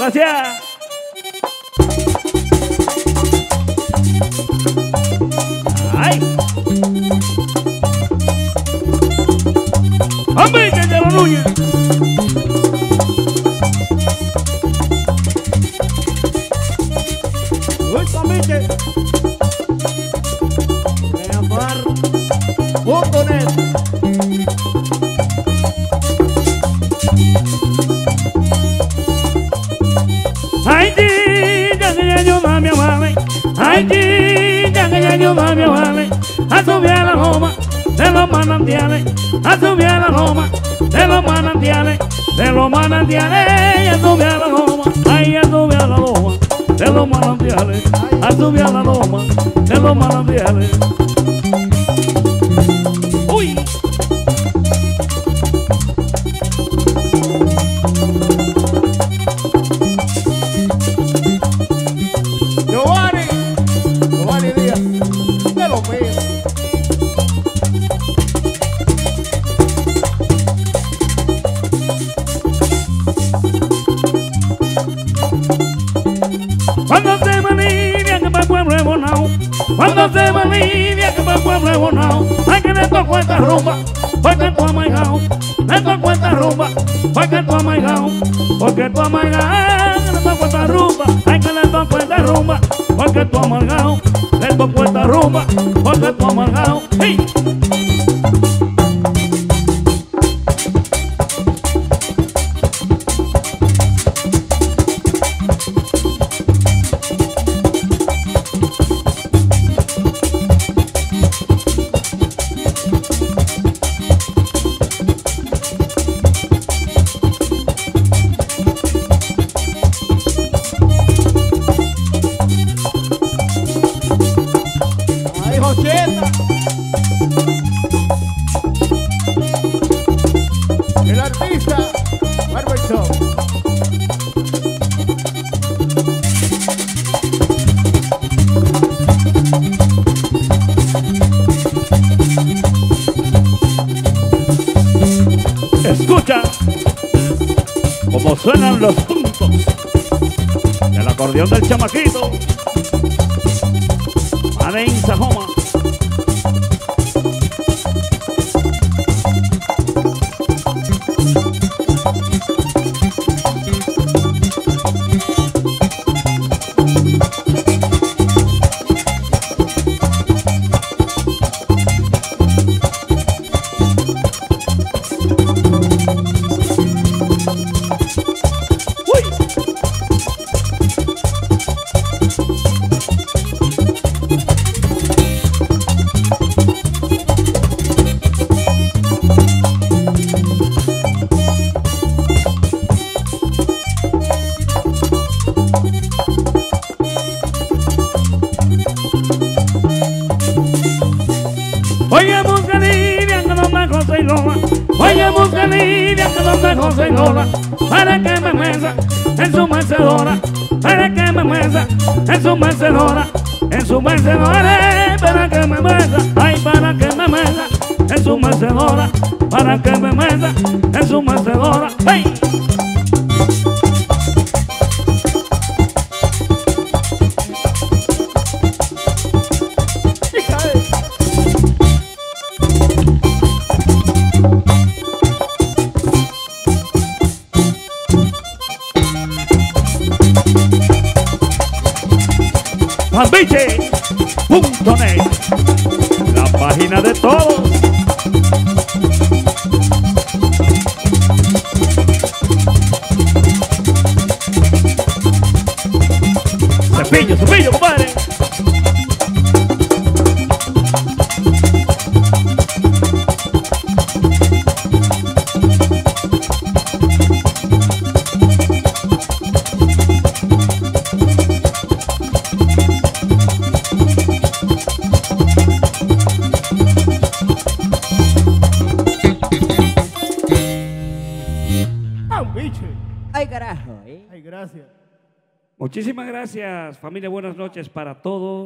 Gracias. ¡Ay! ¡Hombre, que te lo ruye! ¡Uy, también! Voy a parar un tonel. Ai de ganhar meu mãe, assume a Roma, pelo manantiale, assume a Roma, pelo manantiale, pelo manantiale, assume a Roma, ai assume a Roma, pelo manantiale, assume a Roma, pelo manantiale. Ui. Quando se malivia que vai para o não, vai que nem tua conta rouba, vai que tua mãe não, nem tua conta rouba, vai que tua mãe não, porque tua mãe não, nem tua conta rouba, vai que nem tua conta rouba, porque tua mãe não, nem tua conta rouba, porque tua mãe não, ei. Escucha cómo suenan los puntos del acordeón del chamaquito Maden Sajoma. Para que me mesa en su mecedora, para que me mesa, ay, para que me mesa en su mecedora, para que me mesa en su mecedora, ay. Juanbiche.net, la página de todos. Cepillo, compadre. Muchísimas gracias, familia. Buenas noches para todos.